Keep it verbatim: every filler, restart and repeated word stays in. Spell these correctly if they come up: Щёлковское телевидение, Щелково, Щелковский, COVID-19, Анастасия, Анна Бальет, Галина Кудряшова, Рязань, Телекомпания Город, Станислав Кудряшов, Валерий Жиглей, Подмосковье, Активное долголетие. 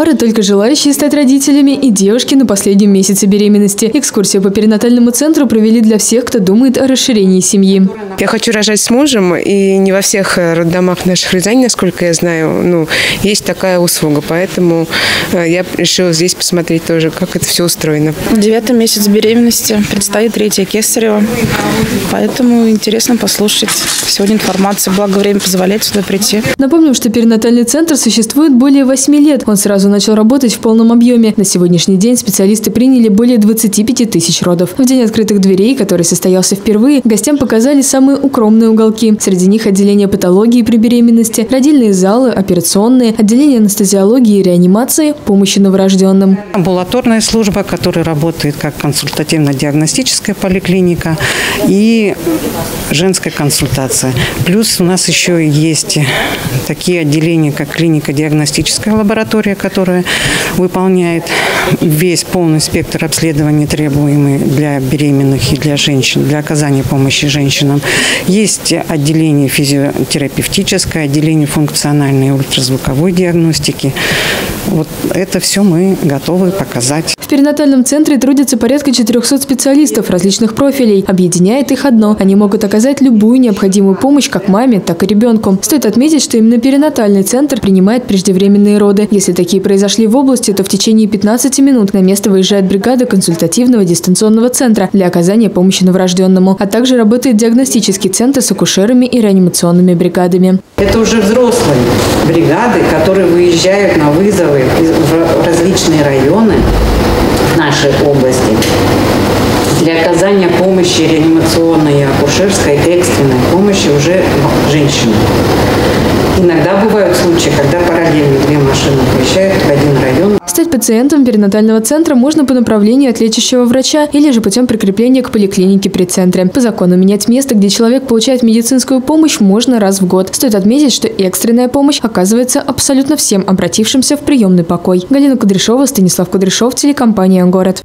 пары только желающие стать родителями и девушки на последнем месяце беременности. Экскурсию по перинатальному центру провели для всех, кто думает о расширении семьи. Я хочу рожать с мужем, и не во всех роддомах наших Рязани, насколько я знаю, ну, есть такая услуга, поэтому я решила здесь посмотреть тоже, как это все устроено. Девятый месяц беременности, предстоит третья кесарева, поэтому интересно послушать сегодня информацию, благо время позволяет сюда прийти. Напомним, что перинатальный центр существует более восьми лет. Он сразу начал работать в полном объеме. На сегодняшний день специалисты приняли более двадцати пяти тысяч родов. В день открытых дверей, который состоялся впервые, гостям показали самые укромные уголки. Среди них отделение патологии при беременности, родильные залы, операционные, отделение анестезиологии и реанимации, помощи новорожденным. Амбулаторная служба, которая работает как консультативно-диагностическая поликлиника и женская консультация. Плюс у нас еще есть такие отделения, как клиника-диагностическая лаборатория, которая выполняет весь полный спектр обследований, требуемый для беременных и для женщин, для оказания помощи женщинам. Есть отделение физиотерапевтическое, отделение функциональной и ультразвуковой диагностики. Вот это все мы готовы показать. В перинатальном центре трудится порядка четырёхсот специалистов различных профилей. Объединяет их одно. Они могут оказать любую необходимую помощь как маме, так и ребенку. Стоит отметить, что именно перинатальный центр принимает преждевременные роды. Если такие произошли в области, то в течение пятнадцати минут на место выезжает бригада консультативного дистанционного центра для оказания помощи новорожденному. А также работает диагностический центр с акушерами и реанимационными бригадами. Это уже взрослые бригады, которые выезжают на вызовы в различные районы нашей области для оказания помощи реанимационной и акушерской экстренной помощи уже женщинам. Иногда бывают случаи, когда параллельно две машины приезжают в один район. Стать пациентом перинатального центра можно по направлению от лечащего врача или же путем прикрепления к поликлинике при центре. По закону менять место, где человек получает медицинскую помощь, можно раз в год. Стоит отметить, что экстренная помощь оказывается абсолютно всем обратившимся в приемный покой. Галина Кудряшова, Станислав Кудряшов, телекомпания «Город».